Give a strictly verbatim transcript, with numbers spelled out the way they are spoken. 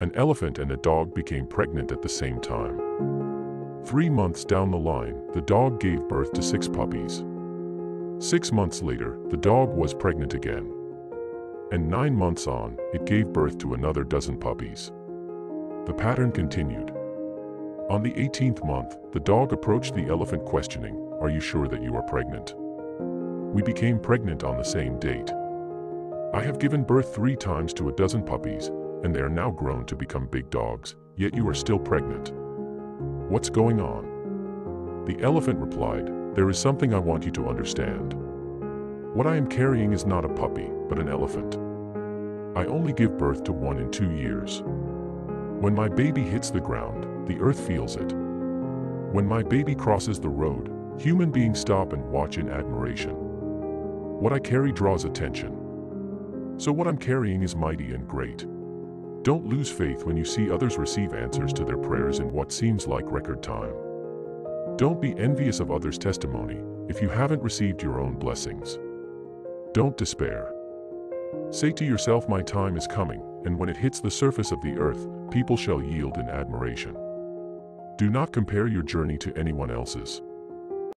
An elephant and a dog became pregnant at the same time. Three months down the line, the dog gave birth to six puppies. Six months later, the dog was pregnant again. And nine months on, it gave birth to another dozen puppies. The pattern continued. On the eighteenth month, the dog approached the elephant questioning, "Are you sure that you are pregnant? We became pregnant on the same date. I have given birth three times to a dozen puppies, and they are now grown to become big dogs, yet you are still pregnant. What's going on?" The elephant replied, "There is something I want you to understand. What I am carrying is not a puppy, but an elephant. I only give birth to one in two years. When my baby hits the ground, the earth feels it. When my baby crosses the road, human beings stop and watch in admiration. What I carry draws attention. So what I'm carrying is mighty and great. Don't lose faith when you see others receive answers to their prayers in what seems like record time. Don't be envious of others' testimony if you haven't received your own blessings. Don't despair. Say to yourself, my time is coming, and when it hits the surface of the earth, people shall yield in admiration. Do not compare your journey to anyone else's.